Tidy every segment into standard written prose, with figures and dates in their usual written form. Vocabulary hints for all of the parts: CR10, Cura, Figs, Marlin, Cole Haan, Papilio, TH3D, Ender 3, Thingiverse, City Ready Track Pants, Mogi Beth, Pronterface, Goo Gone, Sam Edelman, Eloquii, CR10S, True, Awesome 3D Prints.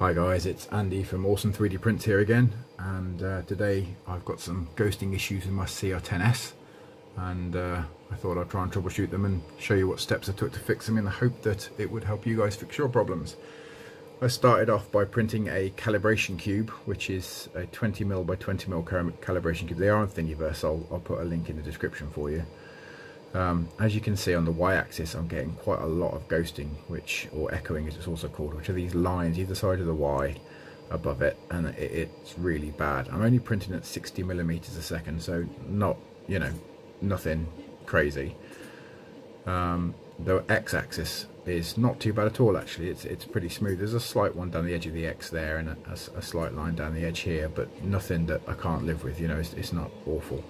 Hi guys, it's Andy from Awesome 3D Prints here again, and today I've got some ghosting issues in my CR10S, and I thought I'd try and troubleshoot them and show you what steps I took to fix them in the hope that it would help you guys fix your problems. I started off by printing a calibration cube, which is a 20mm by 20mm calibration cube. They are on Thingiverse, I'll put a link in the description for you. As you can see on the y-axis, I'm getting quite a lot of ghosting, or echoing as it's also called, which are these lines either side of the y above it, and it's really bad. I'm only printing at 60mm a second, so not, you know, nothing crazy. The x-axis is not too bad at all, actually. It's pretty smooth. There's a slight one down the edge of the x there, and a slight line down the edge here, but nothing that I can't live with, you know. It's not awful.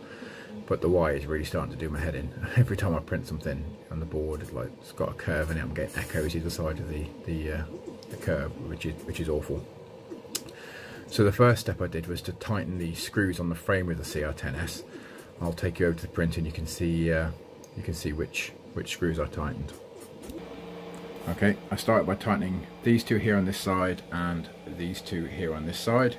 But the Y is really starting to do my head in. Every time I print something on the board, it's got a curve in it. I'm getting echoes either side of the curve, which is awful. So the first step I did was to tighten the screws on the frame of the CR10S. I'll take you over to the print, and you can see which screws I tightened. Okay, I started by tightening these two here on this side and these two here on this side.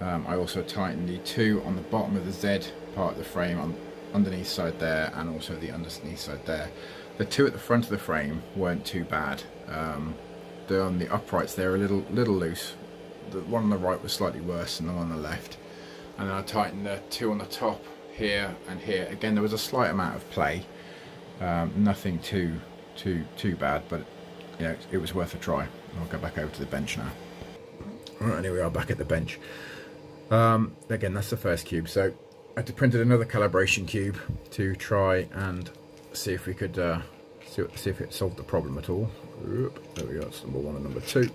I also tightened the two on the bottom of the Z part of the frame, on underneath side there, and also the underneath side there. The two at the front of the frame weren't too bad. They're on the uprights, they're a little loose. The one on the right was slightly worse than the one on the left. And then I tightened the two on the top here and here. Again, there was a slight amount of play, nothing too bad, but you know, it was worth a try. I'll go back over to the bench now. All right, here we are back at the bench. Again, that's the first cube. So I printed another calibration cube to try and see if we could see if it solved the problem at all. Oop, there we go, that's number one and number two.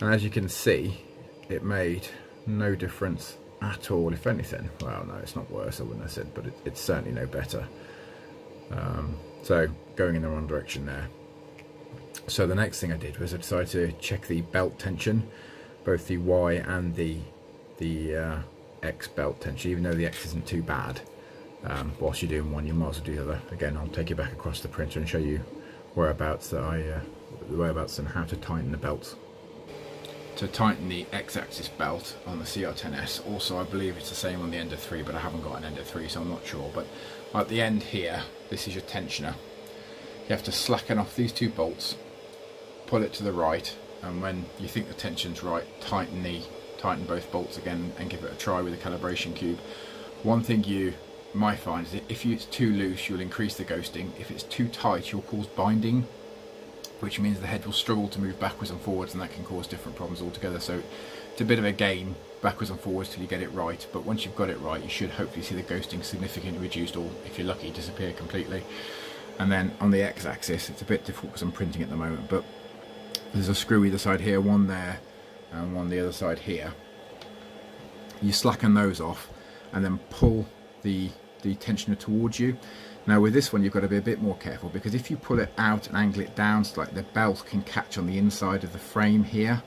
And as you can see, it made no difference at all, if anything. Well, no, it's not worse, I wouldn't have said, but it's certainly no better. So going in the wrong direction there. So the next thing I did was I decided to check the belt tension, both the Y and the X belt tension, even though the X isn't too bad. Whilst you're doing one, you might as well do the other. Again, I'll take you back across the printer and show you whereabouts and how to tighten the belt. To tighten the X-axis belt on the CR10S, also I believe it's the same on the Ender 3, but I haven't got an Ender 3, so I'm not sure. But at the end here, this is your tensioner. You have to slacken off these two bolts, pull it to the right, and when you think the tension's right, tighten both bolts again and give it a try with a calibration cube. One thing you might find is that if it's too loose, you'll increase the ghosting. If it's too tight, you'll cause binding, which means the head will struggle to move backwards and forwards, and that can cause different problems altogether. So it's a bit of a game backwards and forwards till you get it right, but once you've got it right, you should hopefully see the ghosting significantly reduced, or if you're lucky, disappear completely. And then on the X-axis, it's a bit difficult because I'm printing at the moment, but there's a screw either side here, one there, and one the other side here. You slacken those off and then pull the tensioner towards you. Now with this one you've got to be a bit more careful, because if you pull it out and angle it down slightly, the belt can catch on the inside of the frame here,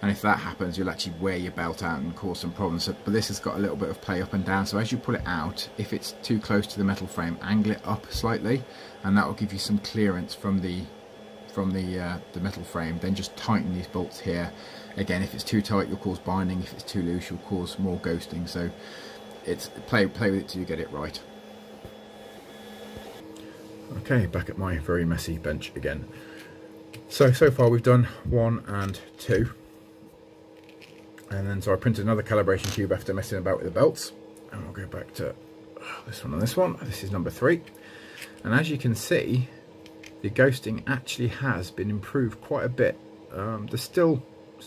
and if that happens you'll actually wear your belt out and cause some problems. So, but this has got a little bit of play up and down, so as you pull it out, if it's too close to the metal frame, angle it up slightly, and that will give you some clearance from the metal frame. Then just tighten these bolts here. Again, if it's too tight you'll cause binding, if it's too loose you'll cause more ghosting, so it's play with it till you get it right. Okay, back at my very messy bench again. So far we've done one and two, and then so I printed another calibration cube after messing about with the belts, and we'll go back to this one and this one. This is number three, and as you can see, the ghosting actually has been improved quite a bit. There's still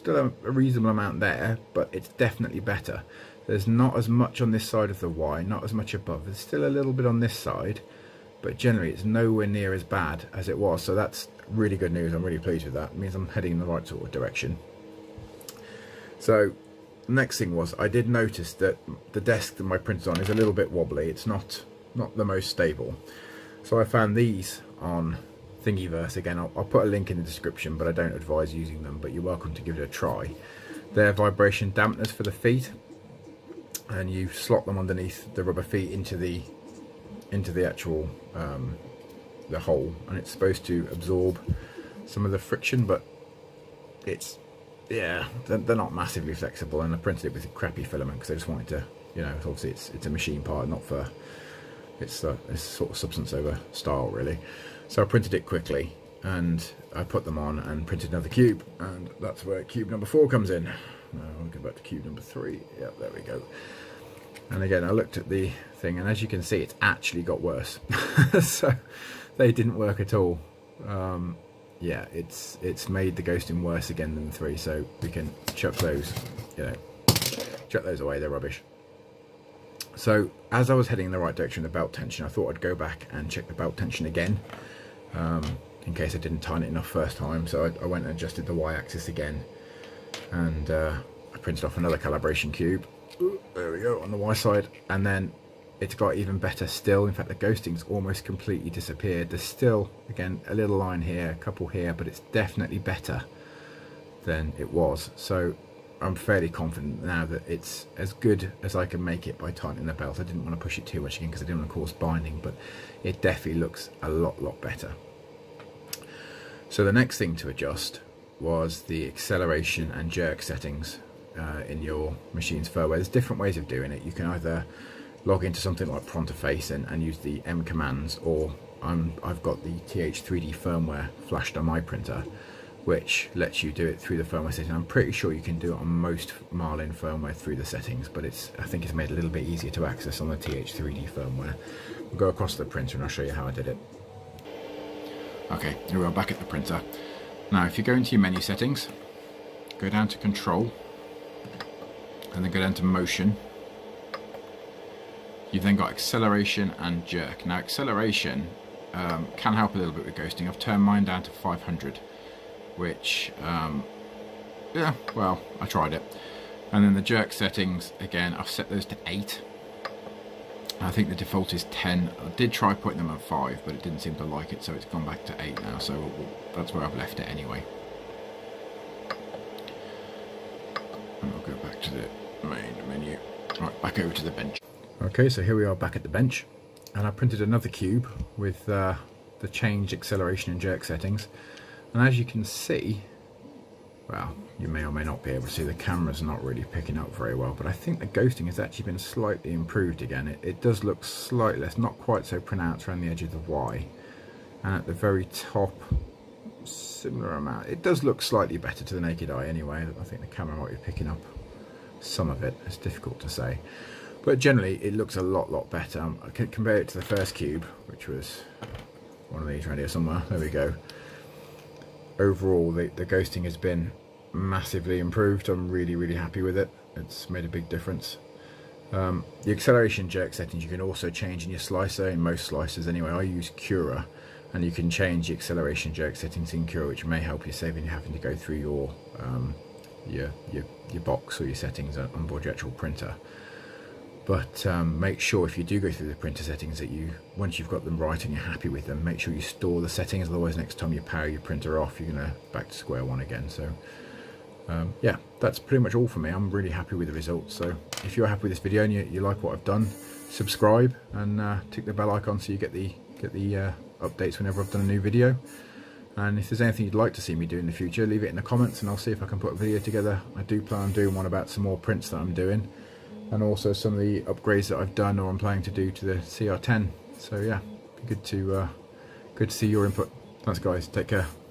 a reasonable amount there, but it's definitely better. There's not as much on this side of the Y, not as much above. There's still a little bit on this side, but generally it's nowhere near as bad as it was. So that's really good news. I'm really pleased with that. It means I'm heading in the right sort of direction. So next thing was, I did notice that the desk that my printer's on is a little bit wobbly. It's not the most stable. So I found these on Thingiverse. Again, I'll put a link in the description, but I don't advise using them, but you're welcome to give it a try. They're vibration dampeners for the feet, and you slot them underneath the rubber feet into the actual the hole, and it's supposed to absorb some of the friction, but it's yeah, they're not massively flexible, and I printed it with crappy filament because I just wanted to, you know, obviously it's a machine part, not for, it's sort of substance over style really. So I printed it quickly and I put them on and printed another cube, and that's where cube number 4 comes in. Now I'll go back to cube number 3, yep, there we go. And again, I looked at the thing, and as you can see, it's actually got worse. So they didn't work at all. Yeah, it's made the ghosting worse again than the 3. So we can chuck those, you know, chuck those away. They're rubbish. So as I was heading in the right direction of the belt tension, I thought I'd go back and check the belt tension again, in case I didn't tighten it enough first time. So I went and adjusted the y-axis again, and I printed off another calibration cube. Ooh, there we go, on the Y side, and then it's got even better still. In fact, the ghosting's almost completely disappeared. There's still, again, a little line here, a couple here, but it's definitely better than it was. So I'm fairly confident now that it's as good as I can make it by tightening the belt. I didn't want to push it too much again because I didn't want to cause binding, but it definitely looks a lot better. So the next thing to adjust was the acceleration and jerk settings. In your machine's firmware, there's different ways of doing it. You can either log into something like Pronterface and use the M commands, or I've got the TH3D firmware flashed on my printer, which lets you do it through the firmware setting. I'm pretty sure you can do it on most Marlin firmware through the settings, but it's, I think it's made a little bit easier to access on the TH3D firmware. We'll go across to the printer and I'll show you how I did it. Okay, here we are back at the printer. Now if you go into your menu settings, go down to control, and then go down to motion. You've then got acceleration and jerk. Now acceleration can help a little bit with ghosting. I've turned mine down to 500, which, yeah, well, I tried it. And then the jerk settings, again, I've set those to 8. I think the default is 10. I did try putting them at 5, but it didn't seem to like it, so it's gone back to 8 now, so that's where I've left it anyway. And I'll go back to the main menu. Right, back over to the bench. Okay, so here we are back at the bench, and I printed another cube with the change acceleration and jerk settings. And as you can see, well, you may or may not be able to see, the camera's not really picking up very well, but I think the ghosting has actually been slightly improved again. It does look slightly less, not quite so pronounced around the edge of the Y, and at the very top, similar amount. It does look slightly better to the naked eye anyway. I think the camera might be picking up some of it. It's difficult to say, but generally it looks a lot better. I can compare it to the first cube, which was one of these right here somewhere. There we go. Overall the ghosting has been massively improved. I'm really happy with it. It's made a big difference. The acceleration jerk settings you can also change in your slicer, in most slicers anyway. I use Cura, and you can change the acceleration jerk settings in Cura, which may help you saving you having to go through your box or your settings on board your actual printer. But make sure if you do go through the printer settings that you, once you've got them right and you're happy with them, make sure you store the settings. Otherwise, next time you power your printer off, you're gonna back to square one again. So yeah, that's pretty much all for me. I'm really happy with the results. So if you're happy with this video and you like what I've done, subscribe and tick the bell icon so you get the updates whenever I've done a new video. And if there's anything you'd like to see me do in the future, leave it in the comments and I'll see if I can put a video together. I do plan on doing one about some more prints that I'm doing, and also some of the upgrades that I've done or I'm planning to do to the CR10. So yeah, good to see your input. Thanks guys, take care.